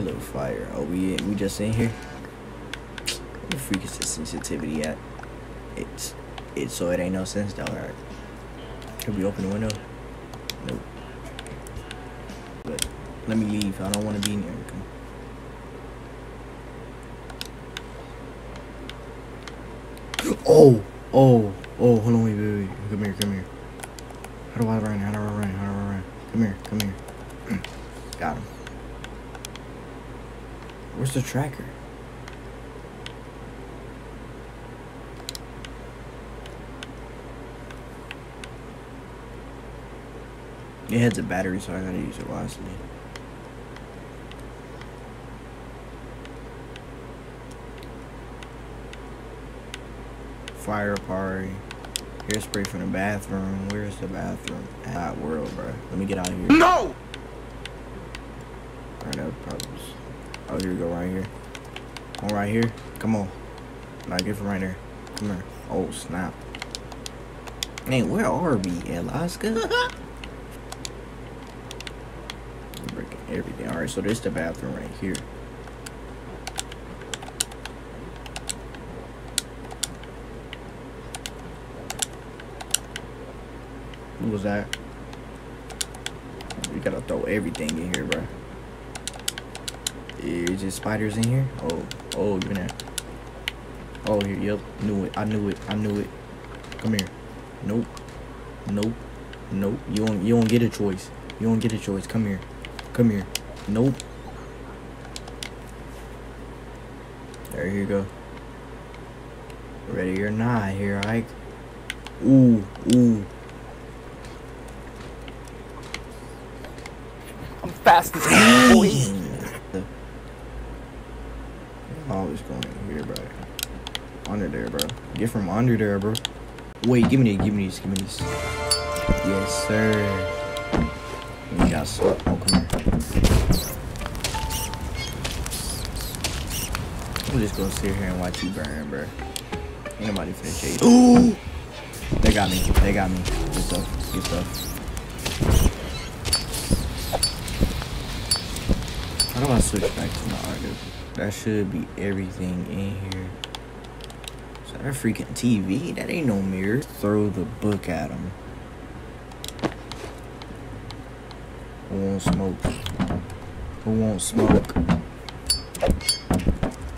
She look fire. Oh, we just in here. Where the freak is the sensitivity at? It's so it ain't no sense though. Alright. Could we open the window? Nope. But let me leave. I don't want to be in here. Oh, hold on, wait. Come here. How do I run? Come here. Got him. Where's the tracker? It has a battery, so I gotta use it wisely. Fire party. Hairspray from the bathroom. Where's the bathroom? Hot world, bro. Let me get out of here. No! Alright, no problems. Oh, here we go, right here. Come on, right here. Come on. All right, get from right there. Come here. Oh, snap. Man, where are we, Alaska? Breaking everything. Alright, so there's the bathroom right here. What was that? We gotta throw everything in here, bro. Is it spiders in here? Oh, you in there? Oh, here, yep. I knew it. Come here. Nope. You don't get a choice. Come here. Nope. There you go. Ready or not, here, Ike. Ooh. I'm fast as hell. Always going in here, bro. Under there, bro. Get from under there, bro. Wait, give me these. Yes, sir. We got some. Oh, come here. I'm just gonna sit here and watch you burn, bro. Ain't nobody finna chase. Ooh! They got me. Good stuff. How do I switch back to my artist? That should be everything in here. Is that a freaking TV? That ain't no mirror. Throw the book at him. Who won't smoke?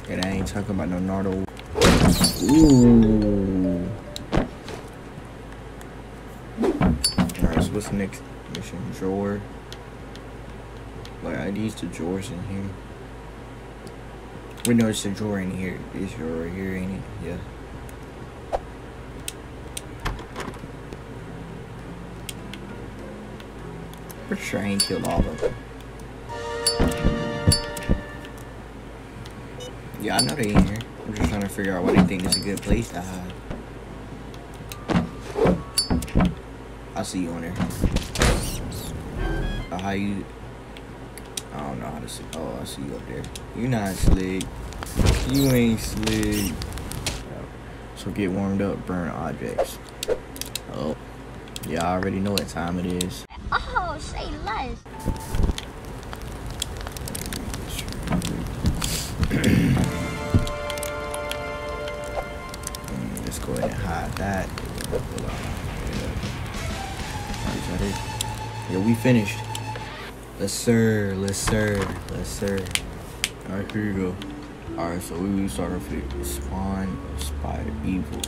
And I ain't talking about no Nardo. Ooh. Alright, so what's next? Mission drawer. Like, I used the drawers in here. We know it's a drawer in here. This drawer right here, ain't it? Yeah. We're trying to kill all of them. Yeah, I know they ain't here. We're just trying to figure out why they think it's a good place to hide. I'll see you on there. I don't know how to see. Oh, I see you up there. You not slick. You ain't slick. So get warmed up, burn objects. Oh. Yeah, I already know what time it is. Oh, say less. Let's go ahead and hide that. Yeah, we finished. Yes, sir. Alright, here you go. Alright, so we start off with spawn spider evil.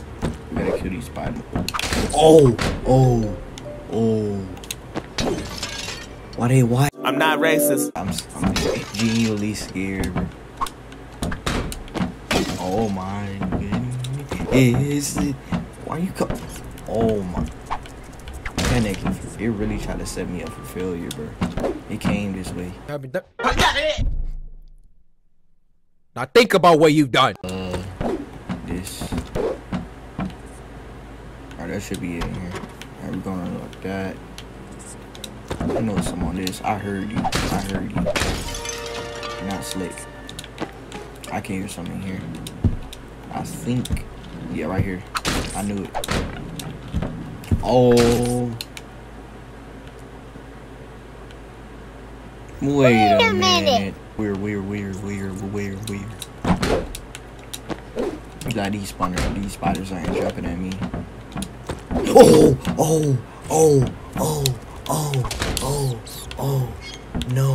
We gotta kill these spiders. Oh. Why? I'm not racist. I'm genuinely scared. Oh my goodness. Why are you coming? Oh my. It really tried to set me up for failure, bro. It came this way. Now think about what you've done. This. Alright, that should be it in here. Alright, we're gonna unlock that. I know some on this. I heard you. You're not slick. I can hear something here. I think. Yeah, right here. I knew it. Oh. Wait a minute. Weird. Got these spiders. These spiders aren't jumping at me. Oh! No!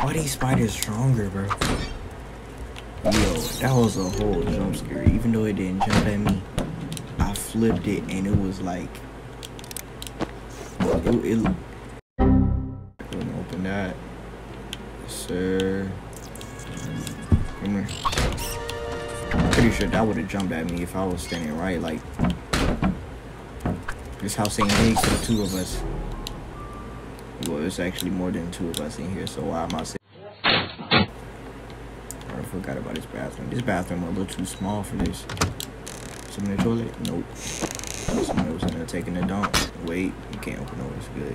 Why are these spiders stronger, bro? Yo, that was a whole jump scare. Even though it didn't jump at me, I flipped it and it was like... It open that. Yes, sir. Come here. I'm pretty sure that would have jumped at me if I was standing right, like... This house ain't big, so two of us. Well, it's actually more than two of us in here, so why am I saying... I forgot about this bathroom. This bathroom a little too small for this. Some in the toilet? Nope. Somebody was in there taking a dump. Wait, you can't open doors. Good.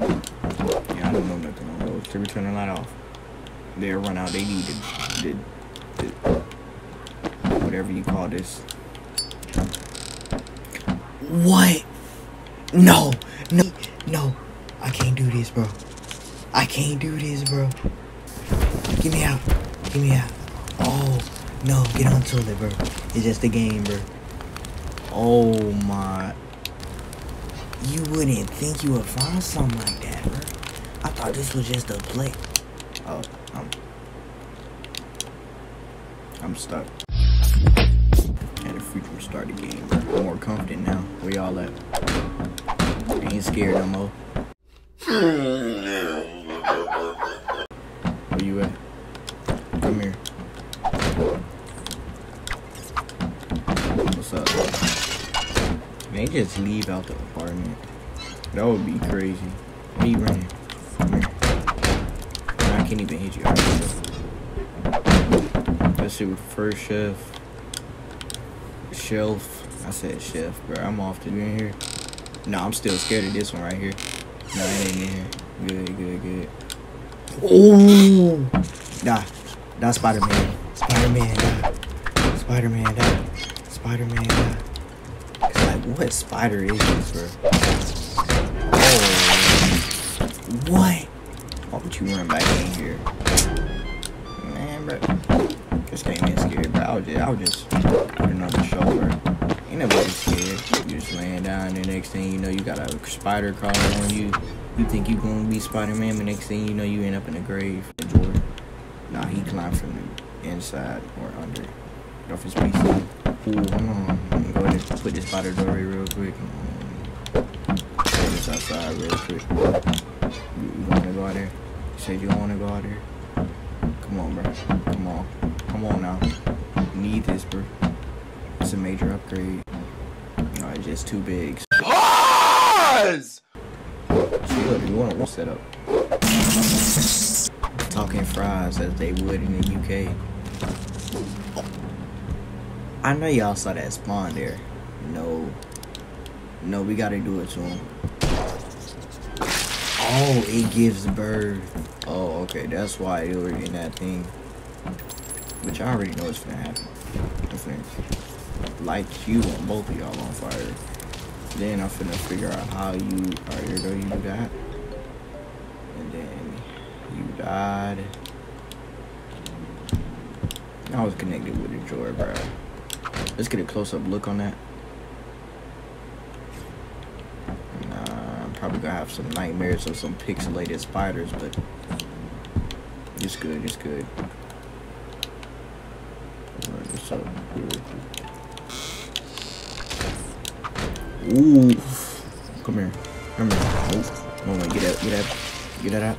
Yeah, I don't know nothing on those. They're turning the light off. They'll run out. They need the whatever you call this. What? No. I can't do this, bro. Get me out. Oh, no. Get on toilet, bro. It's just a game, bro. Oh, my. You wouldn't think you would find something like that, bro. I thought this was just a play. Oh, I'm stuck. Had a freaking start the game, bro. I'm more confident now. Where y'all at? I ain't scared no more. Where you at? Come here. What's up? They just leave out the apartment. That would be crazy. Where you running? Come here. I can't even hit you. Let's see what first shelf. I said chef, bro. I'm off to in here. No, I'm still scared of this one right here. No, it ain't in here. Good. Oh! Die, Spider-Man, die. It's like, what spider is this, bro? Oh, what? Why would you run back in here? Man, bro. This game is scary, bro. I was just put another shoulder. Ain't nobody scared. You just laying down, and the next thing you know, you got a spider crawling on you. You think you gonna be Spider-Man, but next thing you know, you end up in a grave. Nah, he climbed from the inside or under. Get off his PC. Ooh, hold on. I'm gonna go ahead and put this spider doorway real quick. Put this outside real quick. You wanna go out there? You said you wanna go out there? Come on, bro. Come on now. You need this, bro. It's a major upgrade. No, it's just too big. Pause! So, you wanna watch that up? Talking fries as they would in the UK. I know y'all saw that spawn there. No, we gotta do it to him. Oh, it gives birth. Oh, okay, that's why it was in that thing. Which I already know it's gonna happen. I'm finna light you and both of y'all on fire. Then I'm finna figure out how you are here though you do that. And then God. I was connected with the drawer, bro. Let's get a close-up look on that. I'm probably gonna have some nightmares of some pixelated spiders, but it's good. It's good. Ooh! Come here. Oh, get that out.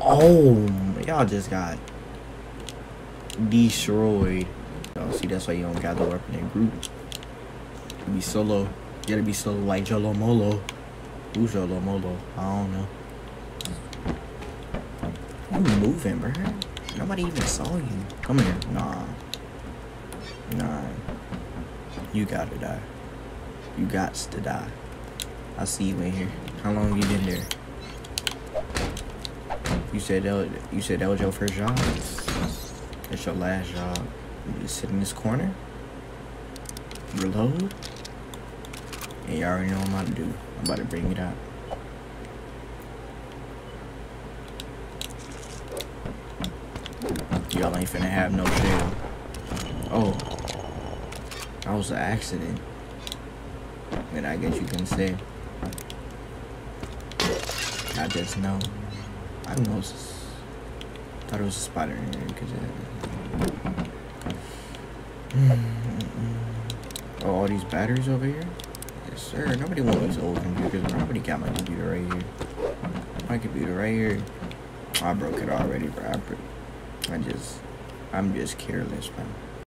Oh, y'all just got destroyed. Y'all see, that's why you don't gather up in a group. You be solo. You gotta be solo like Jolo Molo. Who's Jolo Molo? I don't know. You moving, bro. Nobody even saw you. Come here. Nah. You gotta die. You gots to die. I see you in here. How long you been there? You said that was your first job? That's your last job. You just sit in this corner, reload, and you already know what I'm about to do. I'm about to bring it out. y'all ain't finna have no jail. Oh, that was an accident. And I guess you can say, I just know. I don't know. Thought it was a spider in there because oh, all these batteries over here. Yes, sir. Nobody wants these old computers. Nobody got my computer right here. My computer right here. I broke it already, bro. I'm just careless, man.